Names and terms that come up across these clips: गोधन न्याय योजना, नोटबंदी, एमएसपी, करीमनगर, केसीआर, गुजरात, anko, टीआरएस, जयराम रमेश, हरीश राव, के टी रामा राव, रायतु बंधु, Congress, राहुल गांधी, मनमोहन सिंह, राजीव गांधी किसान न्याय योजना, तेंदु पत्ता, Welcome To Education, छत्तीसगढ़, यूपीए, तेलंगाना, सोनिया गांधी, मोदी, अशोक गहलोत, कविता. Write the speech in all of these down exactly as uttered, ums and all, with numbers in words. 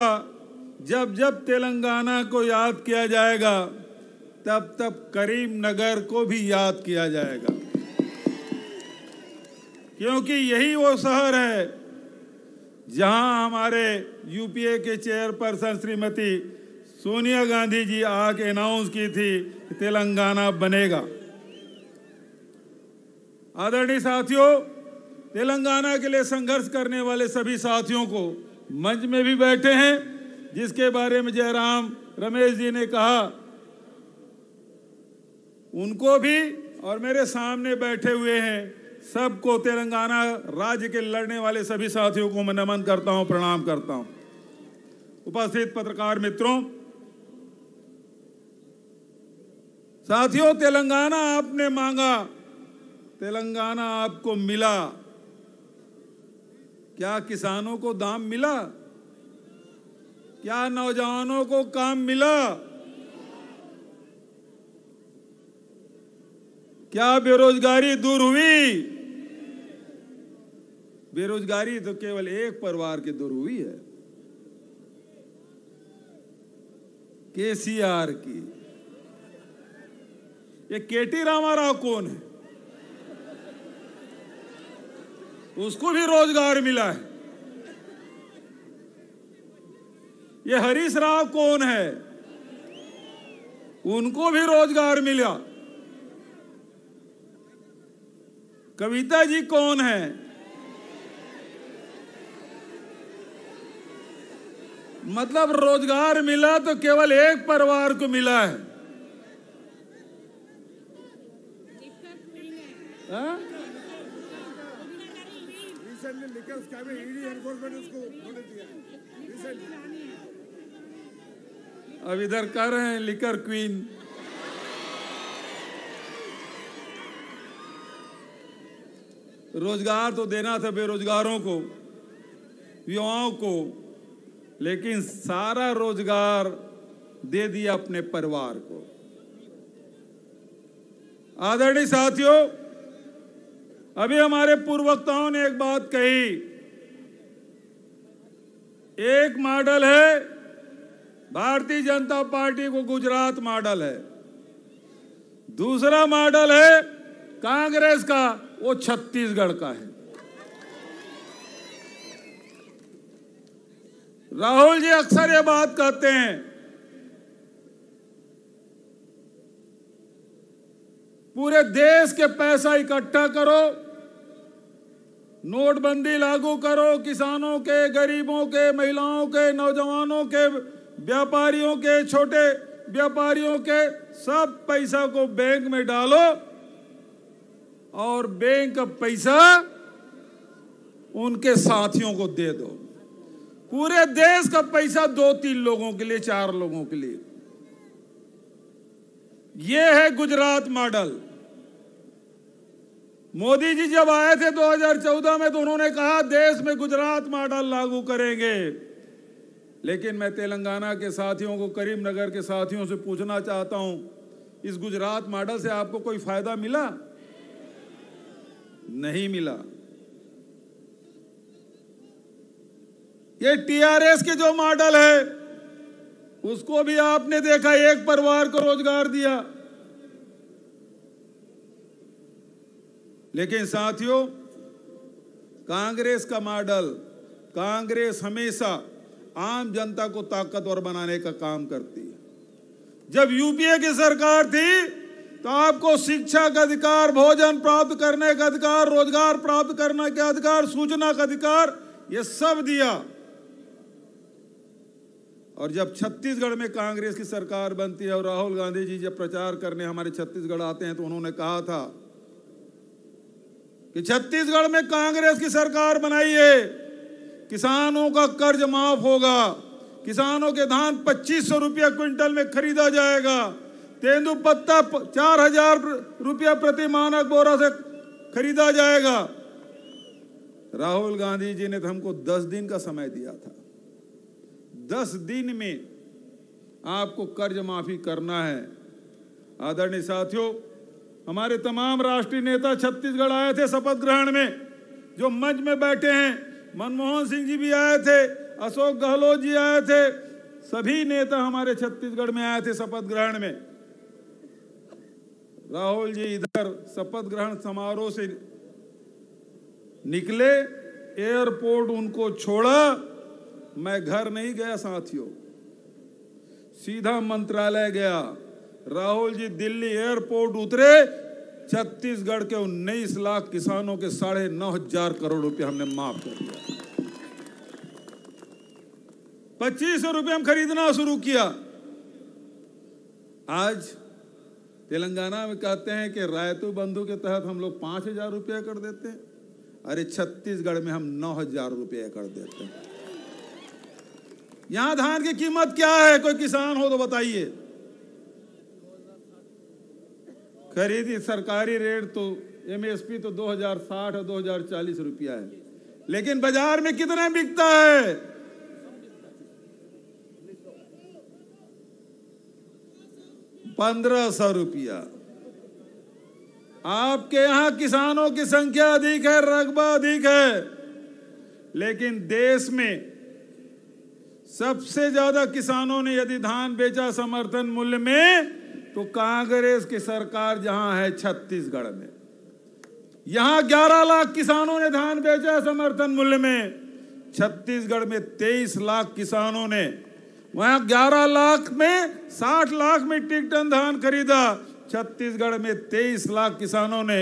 जब जब तेलंगाना को याद किया जाएगा तब तब करीमनगर को भी याद किया जाएगा, क्योंकि यही वो शहर है जहां हमारे यूपीए के चेयरपर्सन श्रीमती सोनिया गांधी जी आके अनाउंस की थी कि तेलंगाना बनेगा। आदरणीय साथियों, तेलंगाना के लिए संघर्ष करने वाले सभी साथियों को, मंच में भी बैठे हैं जिसके बारे में जयराम रमेश जी ने कहा, उनको भी और मेरे सामने बैठे हुए हैं सबको, तेलंगाना राज्य के लड़ने वाले सभी साथियों को मैं नमन करता हूं, प्रणाम करता हूं। उपस्थित पत्रकार मित्रों, साथियों, तेलंगाना आपने मांगा, तेलंगाना आपको मिला। क्या किसानों को दाम मिला? क्या नौजवानों को काम मिला? क्या बेरोजगारी दूर हुई? बेरोजगारी तो केवल एक परिवार के दूर हुई है, केसीआर की। ये के टी रामा राव कौन है? उसको भी रोजगार मिला है। ये हरीश राव कौन है? उनको भी रोजगार मिला। कविता जी कौन है? मतलब रोजगार मिला तो केवल एक परिवार को मिला है। अब इधर कर रहे हैं लिकर क्वीन। रोजगार तो देना था बेरोजगारों को, युवाओं को, लेकिन सारा रोजगार दे दिया अपने परिवार को। आदरणीय साथियों, अभी हमारे पूर्व वक्ताओं ने एक बात कही, एक मॉडल है भारतीय जनता पार्टी को, गुजरात मॉडल है। दूसरा मॉडल है कांग्रेस का, वो छत्तीसगढ़ का है। राहुल जी अक्सर ये बात कहते हैं, पूरे देश के पैसा इकट्ठा करो, नोटबंदी लागू करो, किसानों के, गरीबों के, महिलाओं के, नौजवानों के, व्यापारियों के, छोटे व्यापारियों के, सब पैसा को बैंक में डालो और बैंक का पैसा उनके साथियों को दे दो। पूरे देश का पैसा दो तीन लोगों के लिए, चार लोगों के लिए। यह है गुजरात मॉडल। मोदी जी जब आए थे दो हज़ार चौदह में तो उन्होंने कहा देश में गुजरात मॉडल लागू करेंगे। लेकिन मैं तेलंगाना के साथियों को, करीमनगर के साथियों से पूछना चाहता हूं, इस गुजरात मॉडल से आपको कोई फायदा मिला? नहीं मिला। ये टीआरएस के जो मॉडल है उसको भी आपने देखा, एक परिवार को रोजगार दिया। लेकिन साथियों, कांग्रेस का मॉडल, कांग्रेस हमेशा आम जनता को ताकतवर बनाने का काम करती है। जब यूपीए की सरकार थी तो आपको शिक्षा का अधिकार, भोजन प्राप्त करने का अधिकार, रोजगार प्राप्त करने का अधिकार, सूचना का अधिकार, ये सब दिया। और जब छत्तीसगढ़ में कांग्रेस की सरकार बनती है और राहुल गांधी जी जब प्रचार करने हमारे छत्तीसगढ़ आते हैं तो उन्होंने कहा था कि छत्तीसगढ़ में कांग्रेस की सरकार बनाई है, किसानों का कर्ज माफ होगा, किसानों के धान पच्चीस सौ रुपया क्विंटल में खरीदा जाएगा, तेंदु पत्ता चार हजार रुपया प्रति मानक बोरा से खरीदा जाएगा। राहुल गांधी जी ने तो हमको दस दिन का समय दिया था, दस दिन में आपको कर्ज माफी करना है। आदरणीय साथियों, हमारे तमाम राष्ट्रीय नेता छत्तीसगढ़ आए थे शपथ ग्रहण में, जो मंच में बैठे हैं। मनमोहन सिंह जी भी आए थे, अशोक गहलोत जी आए थे, सभी नेता हमारे छत्तीसगढ़ में आए थे शपथ ग्रहण में। राहुल जी इधर शपथ ग्रहण समारोह से निकले, एयरपोर्ट उनको छोड़ा, मैं घर नहीं गया साथियों, सीधा मंत्रालय गया। राहुल जी दिल्ली एयरपोर्ट उतरे, छत्तीसगढ़ के उन्नीस लाख किसानों के साढ़े नौ हजार करोड़ रुपए हमने माफ कर दिया। पच्चीस सौ रुपये हम खरीदना शुरू किया। आज तेलंगाना में कहते हैं कि रायतु बंधु के तहत हम लोग पाँच हजार रुपया कर देते हैं, अरे छत्तीसगढ़ में हम नौ हजार रुपये कर देते हैं। यहां धान की कीमत क्या है, कोई किसान हो तो बताइए। खरीदी सरकारी रेट तो एमएसपी तो दो हजार साठ और दो हजार चालीस रुपया है, लेकिन बाजार में कितना बिकता है? पंद्रह सौ रुपया। आपके यहां किसानों की संख्या अधिक है, रकबा अधिक है, लेकिन देश में सबसे ज्यादा किसानों ने यदि धान बेचा समर्थन मूल्य में, तो कांग्रेस की सरकार जहां है छत्तीसगढ़ में। यहां ग्यारह लाख किसानों ने धान बेचा समर्थन मूल्य में, छत्तीसगढ़ में तेईस लाख किसानों ने। वहां ग्यारह लाख में साठ लाख मीट्रिक टन धान खरीदा, छत्तीसगढ़ में तेईस लाख किसानों ने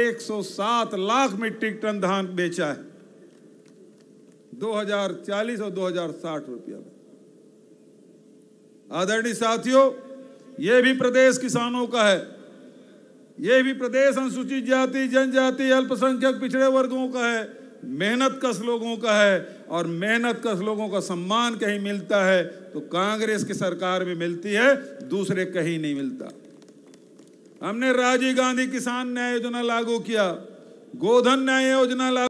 एक सौ सात लाख मीट्रिक टन धान बेचा है दो हजार चालीस और दो हजार साठ रुपया में। आदरणीय साथियों, यह भी प्रदेश किसानों का है, यह भी प्रदेश अनुसूचित जाति, जनजाति, अल्पसंख्यक, पिछड़े वर्गों का है, मेहनत कश लोगों का है, और मेहनत कश लोगों का सम्मान कहीं मिलता है तो कांग्रेस की सरकार में मिलती है, दूसरे कहीं नहीं मिलता। हमने राजीव गांधी किसान न्याय योजना लागू किया, गोधन न्याय योजना लागू